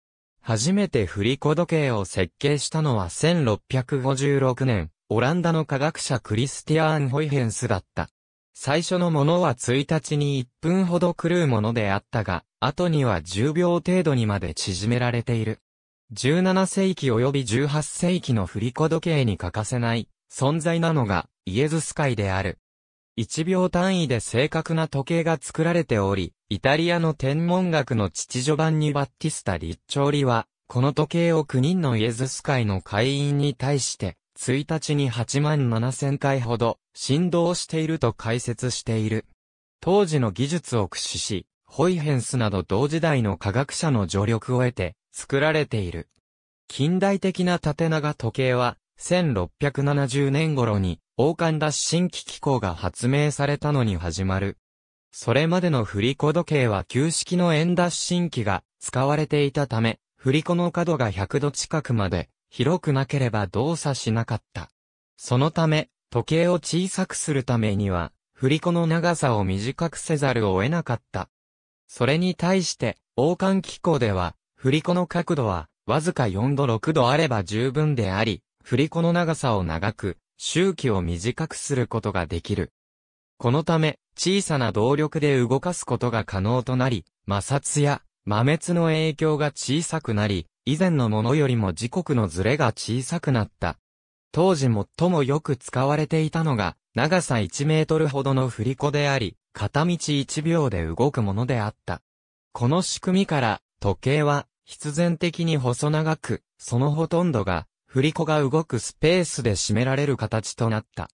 初めて振り子時計を設計したのはせんろっぴゃくごじゅうろくねん。オランダの科学者クリスティアーン・ホイヘンスだった。最初のものはついたちにいっぷんほど狂うものであったが、後にはじゅうびょう程度にまで縮められている。じゅうななせいき及びじゅうはっせいきの振り子時計に欠かせない存在なのがイエズス会である。いちびょう単位で正確な時計が作られており、イタリアの天文学の父ジョバンニ・バッティスタ・リッチョーリは、この時計をきゅうにんのイエズス会の会員に対して、ついたちにはちまんななせんかいほど振動していると解説している。当時の技術を駆使し、ホイヘンスなど同時代の科学者の助力を得て作られている。近代的な縦長時計は、せんろっぴゃくななじゅうねん頃に、王冠脱針機機構が発明されたのに始まる。それまでの振り子時計は旧式の円脱針機が使われていたため、振り子の角がひゃくど近くまで広くなければ動作しなかった。そのため、時計を小さくするためには、振り子の長さを短くせざるを得なかった。それに対して、王冠機構では、振り子の角度は、わずかよんどろくどあれば十分であり、振り子の長さを長く、周期を短くすることができる。このため、小さな動力で動かすことが可能となり、摩擦や摩滅の影響が小さくなり、以前のものよりも時刻のズレが小さくなった。当時最もよく使われていたのが、長さいちメートルほどの振り子であり、片道いちびょうで動くものであった。この仕組みから、時計は必然的に細長く、そのほとんどが、振り子が動くスペースで占められる形となった。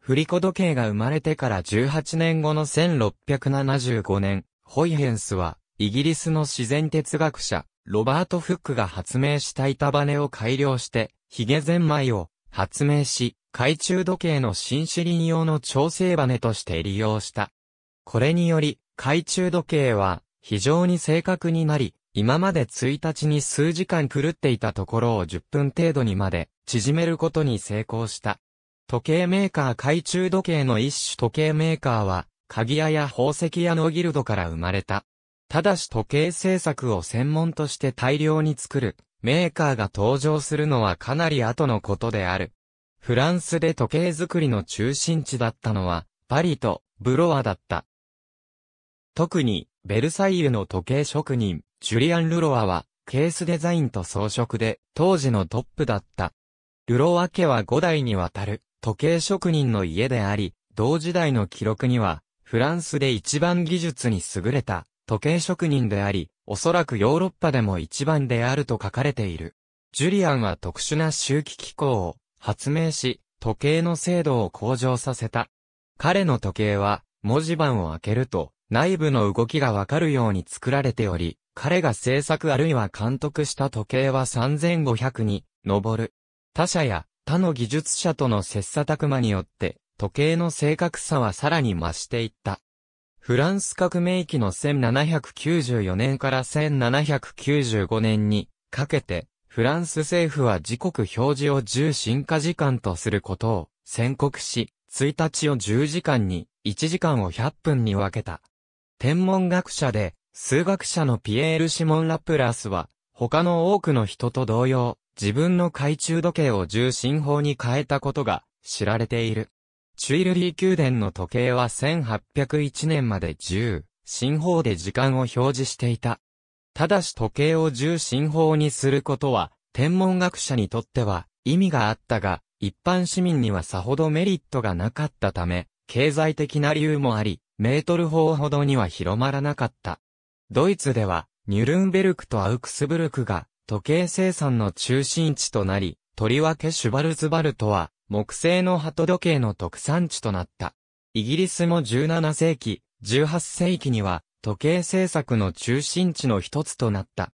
振り子時計が生まれてからじゅうはちねんごのせんろっぴゃくななじゅうごねん、ホイヘンスは、イギリスの自然哲学者、ロバート・フックが発明した板バネを改良して、ヒゲゼンマイを発明し、懐中時計の新種輪用の調整バネとして利用した。これにより、懐中時計は非常に正確になり、今までいちにちに数時間狂っていたところをじゅっぷん程度にまで縮めることに成功した。時計メーカー懐中時計の一種時計メーカーは鍵屋や宝石屋のギルドから生まれた。ただし時計製作を専門として大量に作るメーカーが登場するのはかなり後のことである。フランスで時計作りの中心地だったのはパリとブロワだった。特にベルサイユの時計職人、ジュリアン・ルロワは、ケースデザインと装飾で、当時のトップだった。ルロワ家はごだいにわたる、時計職人の家であり、同時代の記録には、フランスで一番技術に優れた、時計職人であり、おそらくヨーロッパでも一番であると書かれている。ジュリアンは特殊な周期機構を、発明し、時計の精度を向上させた。彼の時計は、文字盤を開けると、内部の動きがわかるように作られており、彼が制作あるいは監督した時計はさんぜんごひゃくに上る。他社や他の技術者との切磋琢磨によって時計の正確さはさらに増していった。フランス革命期のせんななひゃくきゅうじゅうよねんからせんななひゃくきゅうじゅうごねんにかけてフランス政府は時刻表示をじゅうしんかじかんとすることを宣告し、いちにちをじゅうじかんにいちじかんをひゃっぷんに分けた。天文学者で数学者のピエール・シモン・ラプラスは、他の多くの人と同様、自分の懐中時計を重心法に変えたことが知られている。チュイルリー宮殿の時計はせんはっぴゃくいちねんまで重心法で時間を表示していた。ただし時計を重心法にすることは、天文学者にとっては意味があったが、一般市民にはさほどメリットがなかったため、経済的な理由もあり、メートル法ほどには広まらなかった。ドイツでは、ニュルンベルクとアウクスブルクが時計生産の中心地となり、とりわけシュバルツバルトは木製の鳩時計の特産地となった。イギリスもじゅうななせいき、じゅうはっせいきには時計製作の中心地の一つとなった。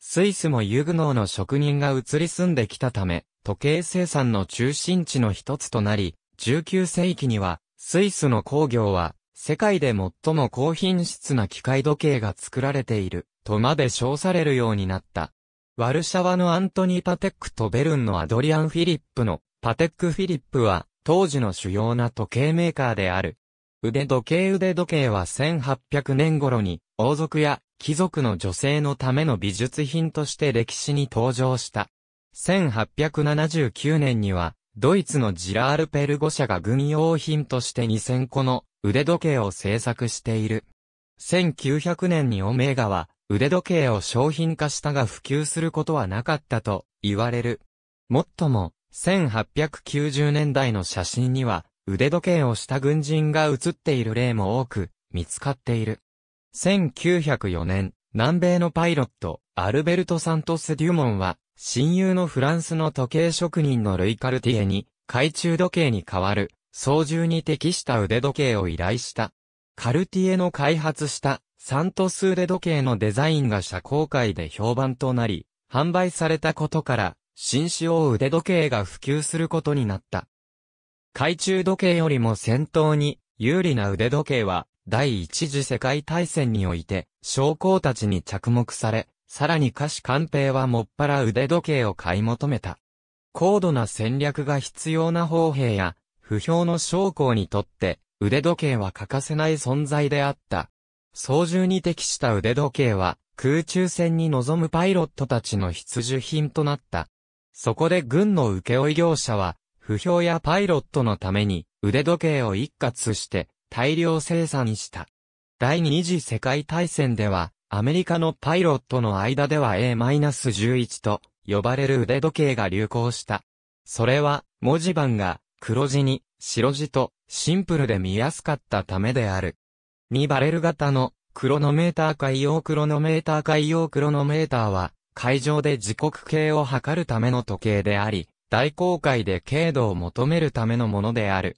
スイスもユグノーの職人が移り住んできたため、時計生産の中心地の一つとなり、じゅうきゅうせいきにはスイスの工業は、世界で最も高品質な機械時計が作られている、とまで称されるようになった。ワルシャワのアントニー・パテックとベルンのアドリアン・フィリップの、パテック・フィリップは、当時の主要な時計メーカーである。腕時計腕時計はせんはっぴゃくねん頃に、王族や貴族の女性のための美術品として歴史に登場した。せんはっぴゃくななじゅうきゅうねんには、ドイツのジラール・ペルゴ社が軍用品としてにせんこの、腕時計を製作している。せんきゅうひゃくねんにオメーガは腕時計を商品化したが普及することはなかったと言われる。もっとも、せんはっぴゃくきゅうじゅうねんだいの写真には腕時計をした軍人が写っている例も多く見つかっている。せんきゅうひゃくよねん、南米のパイロット、アルベルト・サントス・デュモンは、親友のフランスの時計職人のルイ・カルティエに、懐中時計に代わる。操縦に適した腕時計を依頼した。カルティエの開発したサントス腕時計のデザインが社交界で評判となり、販売されたことから、紳士大腕時計が普及することになった。懐中時計よりも戦闘に有利な腕時計は、第一次世界大戦において、将校たちに着目され、さらに下士官兵はもっぱら腕時計を買い求めた。高度な戦略が必要な砲兵や、不評の将校にとって、腕時計は欠かせない存在であった。操縦に適した腕時計は、空中戦に臨むパイロットたちの必需品となった。そこで軍の請負業者は、不評やパイロットのために、腕時計を一括して、大量生産した。第二次世界大戦では、アメリカのパイロットの間では エーじゅういち と呼ばれる腕時計が流行した。それは文字盤が黒地に白地とシンプルで見やすかったためである。にバレル型のクロノメーター海洋クロノメーター海洋クロノメーターは海上で時刻計を測るための時計であり、大航海で経度を求めるためのものである。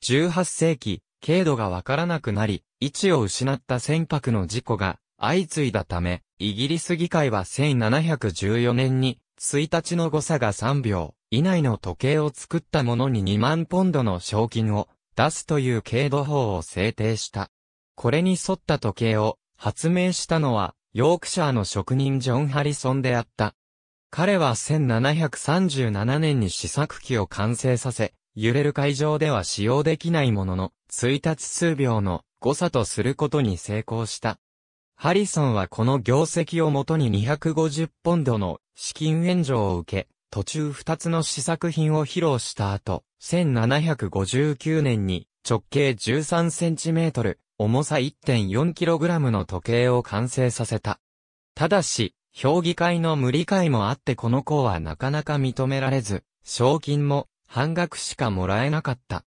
じゅうはっ世紀、経度がわからなくなり、位置を失った船舶の事故が相次いだため、イギリス議会はせんななひゃくじゅうよねんに、いちにちの誤差がさんびょう以内の時計を作った者ににまんポンドの賞金を出すという経度法を制定した。これに沿った時計を発明したのは、ヨークシャーの職人ジョン・ハリソンであった。彼はせんななひゃくさんじゅうななねんに試作機を完成させ、揺れる海上では使用できないものの、いちにちすうびょうの誤差とすることに成功した。ハリソンはこの業績をもとににひゃくごじゅうポンドの資金援助を受け、途中ふたつの試作品を披露した後、せんななひゃくごじゅうきゅうねんに直径じゅうさんセンチメートル、重さ いってんよんキログラム の時計を完成させた。ただし、評議会の無理解もあってこの功はなかなか認められず、賞金も半額しかもらえなかった。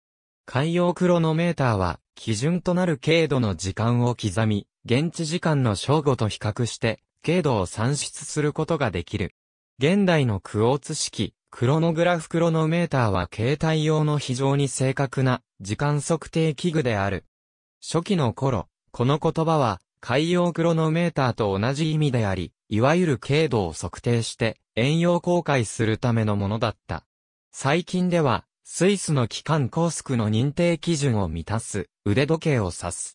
海洋クロノメーターは基準となる経度の時間を刻み、現地時間の正午と比較して、経度を算出することができる。現代のクォーツ式、クロノグラフクロノメーターは携帯用の非常に正確な時間測定器具である。初期の頃、この言葉は海洋クロノメーターと同じ意味であり、いわゆる経度を測定して、遠洋航海するためのものだった。最近では、スイスの機関コースクの認定基準を満たす腕時計を指す。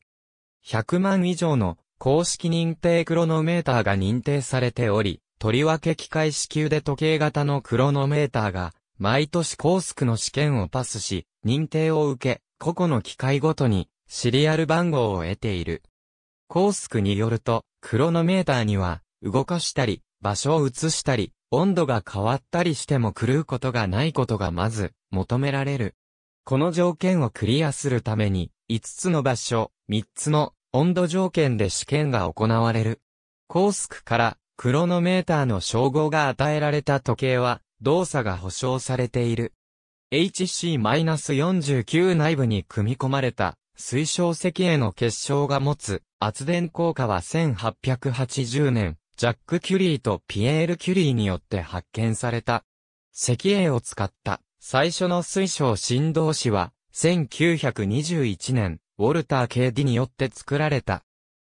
ひゃくまんいじょうの公式認定クロノメーターが認定されており、とりわけ機械式腕時計型のクロノメーターが、毎年コースクの試験をパスし、認定を受け、個々の機械ごとにシリアル番号を得ている。コースクによると、クロノメーターには、動かしたり、場所を移したり、温度が変わったりしても狂うことがないことがまず、求められる。この条件をクリアするために、いつつの場所、みっつの温度条件で試験が行われる。コースクからクロノメーターの称号が与えられた時計は動作が保証されている。エイチシーよんじゅうきゅう 内部に組み込まれた水晶石英の結晶が持つ圧電効果はせんはっぴゃくはちじゅうねん、ジャック・キュリーとピエール・キュリーによって発見された。石英を使った最初の水晶振動子はせんきゅうひゃくにじゅういちねん、ウォルター・ケーディによって作られた。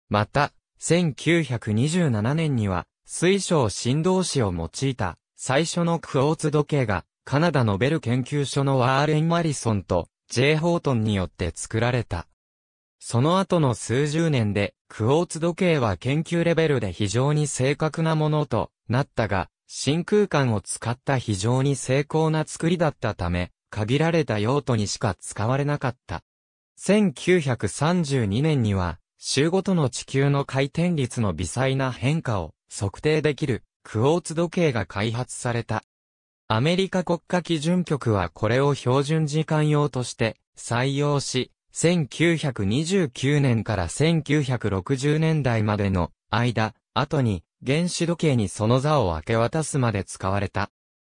また、せんきゅうひゃくにじゅうななねんには、水晶振動子を用いた、最初のクォーツ時計が、カナダのベル研究所のワーレン・マリソンと、ジェイ・ホートンによって作られた。その後の数十年で、クォーツ時計は研究レベルで非常に正確なものとなったが、真空管を使った非常に精巧な作りだったため、限られた用途にしか使われなかった。せんきゅうひゃくさんじゅうにねんには、週ごとの地球の回転率の微細な変化を測定できるクォーツ時計が開発された。アメリカ国家基準局はこれを標準時間用として採用し、せんきゅうひゃくにじゅうきゅうねんからせんきゅうひゃくろくじゅうねんだいまでの間、後に原子時計にその座を明け渡すまで使われた。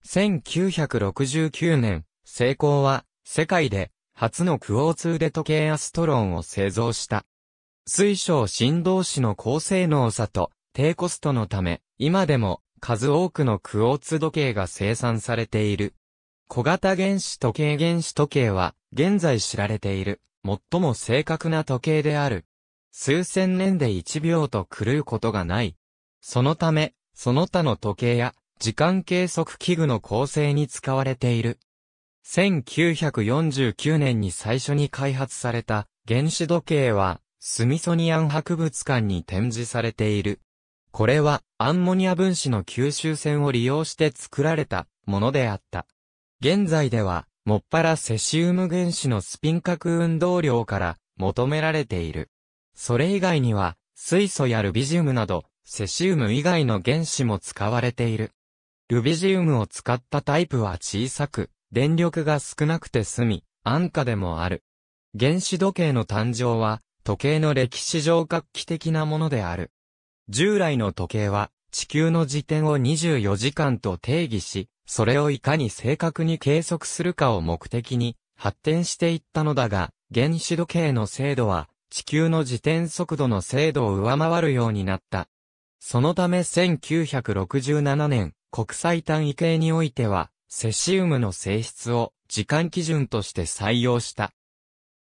せんきゅうひゃくろくじゅうきゅうねん、セイコーは世界で初のクォーツ腕時計アストロンを製造した。水晶振動子の高性能さと低コストのため、今でも数多くのクォーツ時計が生産されている。小型原子時計原子時計は現在知られている最も正確な時計である。数千年でいちびょうと狂うことがない。そのため、その他の時計や時間計測器具の構成に使われている。せんきゅうひゃくよんじゅうきゅうねんに最初に開発された原子時計はスミソニアン博物館に展示されている。これはアンモニア分子の吸収線を利用して作られたものであった。現在ではもっぱらセシウム原子のスピン核運動量から求められている。それ以外には水素やルビジウムなどセシウム以外の原子も使われている。ルビジウムを使ったタイプは小さく、電力が少なくて済み、安価でもある。原子時計の誕生は、時計の歴史上画期的なものである。従来の時計は、地球の時点をにじゅうよじかんと定義し、それをいかに正確に計測するかを目的に発展していったのだが、原子時計の精度は、地球の自転速度の精度を上回るようになった。そのためせんきゅうひゃくろくじゅうななねん、国際単位計においては、セシウムの性質を時間基準として採用した。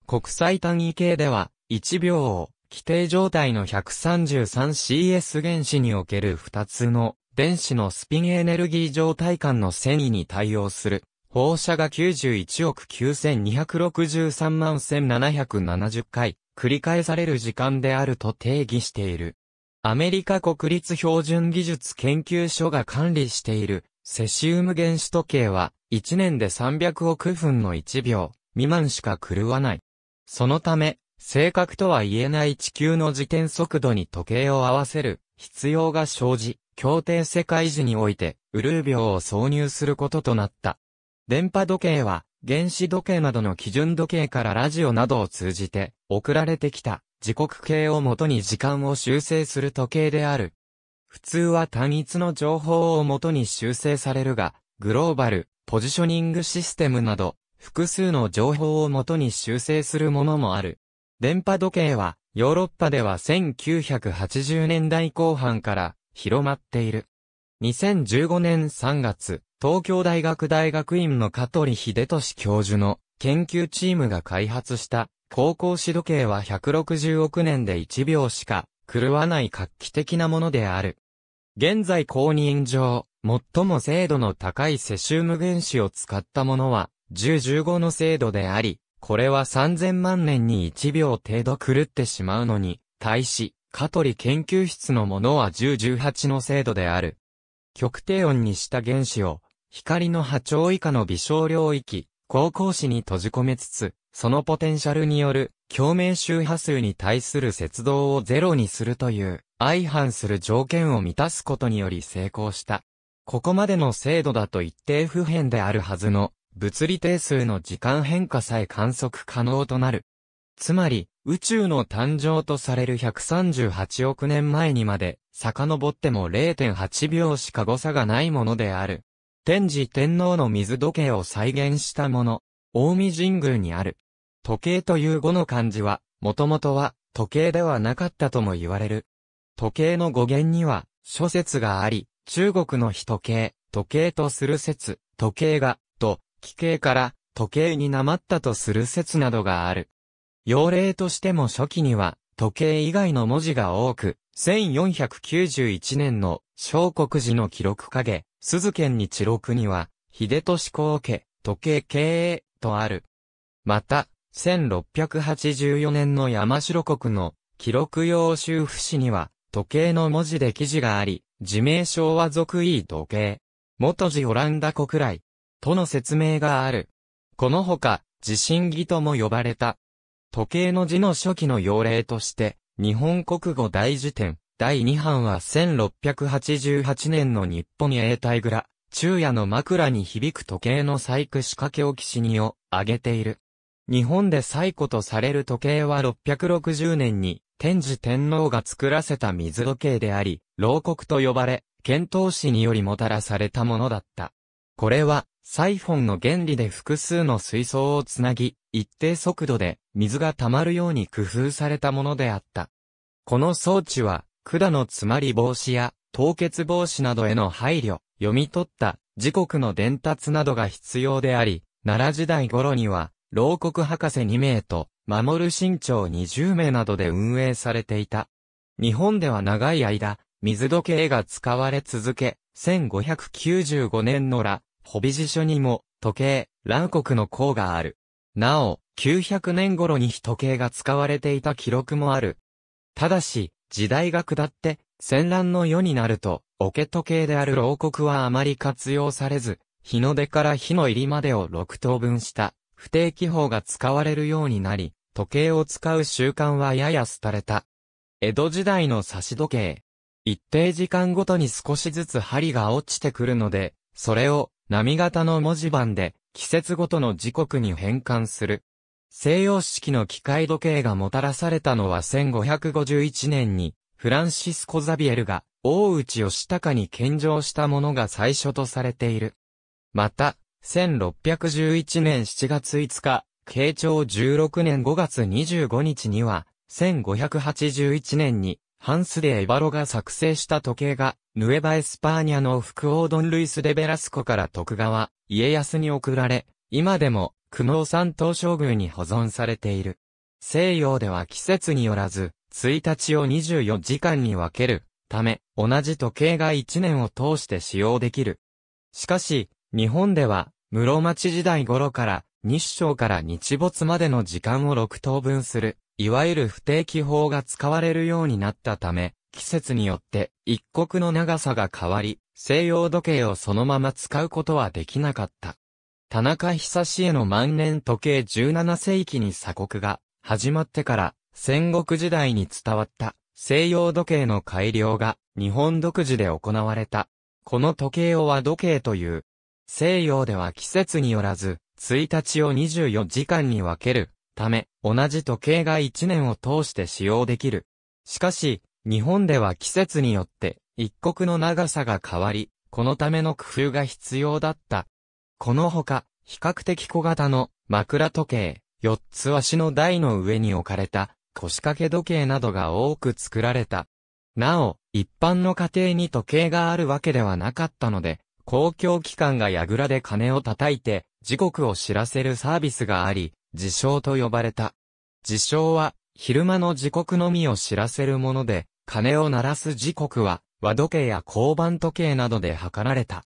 国際単位計ではいちびょうを規定状態の ひゃくさんじゅうさんシーエス 原子におけるふたつの電子のスピンエネルギー状態間の遷移に対応する放射がきゅうじゅういちおくきゅうせんにひゃくろくじゅうさんまんせんななひゃくななじゅっかい繰り返される時間であると定義している。アメリカ国立標準技術研究所が管理しているセシウム原子時計はいちねんでさんびゃくおくふんのいちびょう未満しか狂わない。そのため、正確とは言えない地球の自転速度に時計を合わせる必要が生じ、協定世界時においてウルー秒を挿入することとなった。電波時計は原子時計などの基準時計からラジオなどを通じて送られてきた。時刻計をもとに時間を修正する時計である。普通は単一の情報をもとに修正されるが、グローバル、ポジショニングシステムなど、複数の情報をもとに修正するものもある。電波時計は、ヨーロッパではせんきゅうひゃくはちじゅうねんだいこう半から広まっている。にせんじゅうごねんさんがつ、東京大学大学院の香取秀俊教授の研究チームが開発した、高校子時計はひゃくろくじゅうおくねんでいちびょうしか狂わない画期的なものである。現在公認上、最も精度の高いセシウム原子を使ったものはじゅう、じゅうごの精度であり、これはさんぜんまんねんにいちびょう程度狂ってしまうのに、対し、香取研究室のものはじゅう、じゅうはちの精度である。極低温にした原子を、光の波長以下の微小領域、高光子に閉じ込めつつ、そのポテンシャルによる共鳴周波数に対する接動をゼロにするという相反する条件を満たすことにより成功した。ここまでの精度だと一定不変であるはずの物理定数の時間変化さえ観測可能となる。つまり宇宙の誕生とされるひゃくさんじゅうはちおくねんまえにまで遡っても れいてんはちびょうしか誤差がないものである。天智天皇の水時計を再現したもの、近江神宮にある。時計という語の漢字は、もともとは、時計ではなかったとも言われる。時計の語源には、諸説があり、中国の日時計、時計とする説、時計が、と、奇形から、時計になまったとする説などがある。用例としても初期には、時計以外の文字が多く、せんよんひゃくきゅうじゅういちねんの、小国寺の記録影、鈴賢日録には、秀俊公家、時計経営、とある。また、せんろっぴゃくはちじゅうよねんの山城国の記録用修譜誌には時計の文字で記事があり、自明昭和属いい時計。元時オランダ国来。との説明がある。このほか、地震儀とも呼ばれた。時計の字の初期の用例として、日本国語大辞典、だいにはんはせんろっぴゃくはちじゅうはちねんの日本永代蔵、昼夜の枕に響く時計の細工仕掛け置きしにを挙げている。日本で最古とされる時計はろっぴゃくろくじゅうねんに天智天皇が作らせた水時計であり、漏刻と呼ばれ、遣唐使によりもたらされたものだった。これは、サイフォンの原理で複数の水槽をつなぎ、一定速度で水が溜まるように工夫されたものであった。この装置は、管の詰まり防止や凍結防止などへの配慮、読み取った時刻の伝達などが必要であり、奈良時代頃には、漏刻博士にめいと、守る新潮にじゅうめいなどで運営されていた。日本では長い間、水時計が使われ続け、せんごひゃくきゅうじゅうごねんの羅濠寺書にも、時計、蘭国の項がある。なお、きゅうひゃくねん頃に日時計が使われていた記録もある。ただし、時代が下って、戦乱の世になると、桶時計である漏刻はあまり活用されず、日の出から日の入りまでをろく等分した、不定期法が使われるようになり、時計を使う習慣はやや廃れた。江戸時代の差し時計。一定時間ごとに少しずつ針が落ちてくるので、それを波形の文字盤で、季節ごとの時刻に変換する。西洋式の機械時計がもたらされたのはせんごひゃくごじゅういちねんに、フランシスコ・ザビエルが、大内義高に献上したものが最初とされている。また、せんろっぴゃくじゅういちねんしちがついつか、慶長じゅうろくねんごがつにじゅうごにちには、せんごひゃくはちじゅういちねんに、ハンス・デ・エバロが作成した時計が、ヌエバ・エスパーニャの副王ドン・ルイス・デ・ベラスコから徳川、家康に贈られ、今でも、久能山東照宮に保存されている。西洋では季節によらず、ついたちをにじゅうよじかんに分けるため、同じ時計がいちねんを通して使用できる。しかし、日本では、室町時代頃から、日照から日没までの時間をろく等分する、いわゆる不定期法が使われるようになったため、季節によって一刻の長さが変わり、西洋時計をそのまま使うことはできなかった。田中久志の万年時計じゅうななせいきに鎖国が始まってから戦国時代に伝わった西洋時計の改良が日本独自で行われた。この時計を和時計という。西洋では季節によらずついたちをにじゅうよじかんに分けるため同じ時計がいちねんを通して使用できる。しかし日本では季節によって一刻の長さが変わり、このための工夫が必要だった。このほか、比較的小型の枕時計、四つ足の台の上に置かれた腰掛け時計などが多く作られた。なお、一般の家庭に時計があるわけではなかったので、公共機関が櫓で鐘を叩いて時刻を知らせるサービスがあり、時鐘と呼ばれた。時鐘は昼間の時刻のみを知らせるもので、鐘を鳴らす時刻は和時計や交番時計などで測られた。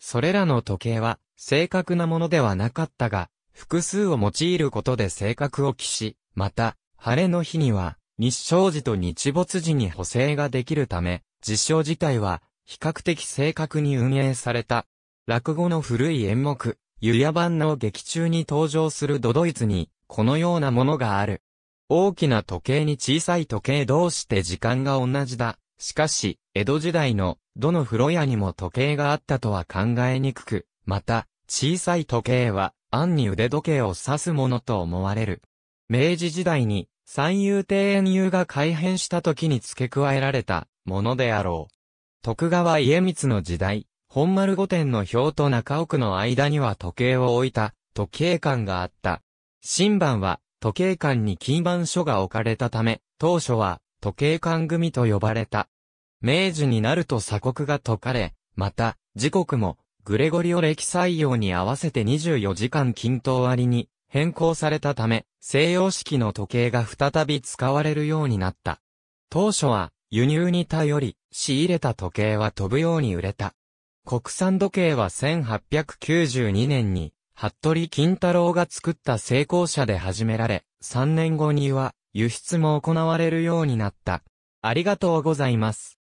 それらの時計は正確なものではなかったが、複数を用いることで正確を期し、また、晴れの日には日照時と日没時に補正ができるため、時鐘自体は比較的正確に運営された。落語の古い演目、湯屋番の劇中に登場する都々逸に、このようなものがある。大きな時計に小さい時計どうして時間が同じだ。しかし、江戸時代の、どの風呂屋にも時計があったとは考えにくく、また、小さい時計は、暗に腕時計を指すものと思われる。明治時代に、三遊亭円遊が改編した時に付け加えられた、ものであろう。徳川家光の時代、本丸御殿の表と中奥の間には時計を置いた、時計館があった。新版は、時計館に金板書が置かれたため、当初は、時計館組と呼ばれた。明治になると鎖国が解かれ、また、時刻も、グレゴリオ暦採用に合わせてにじゅうよじかん均等割りに変更されたため、西洋式の時計が再び使われるようになった。当初は、輸入に頼り、仕入れた時計は飛ぶように売れた。国産時計はせんはっぴゃくきゅうじゅうにねんに、服部金太郎が作った成功社で始められ、さんねんごには、輸出も行われるようになった。ありがとうございます。